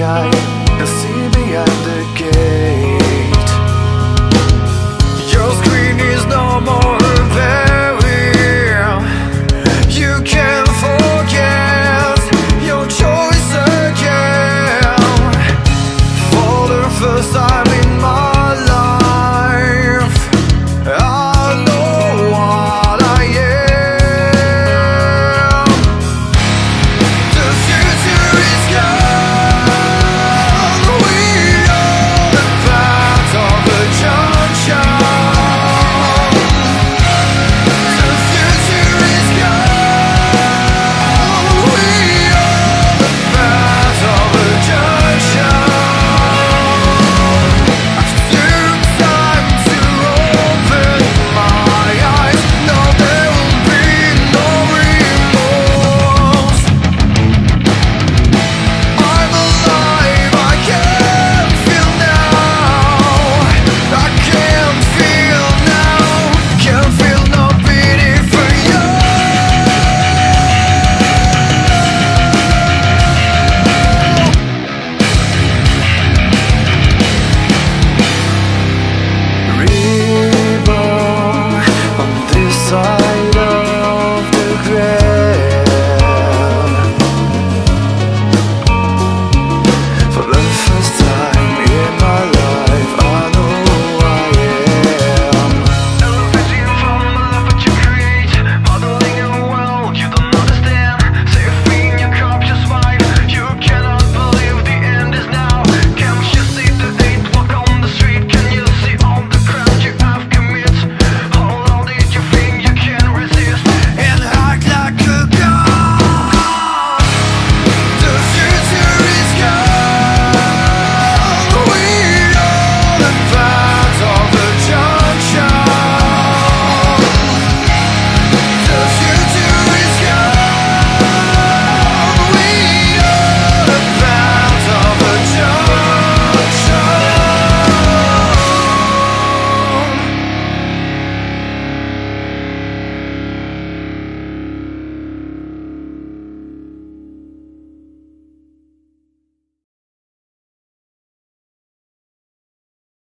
I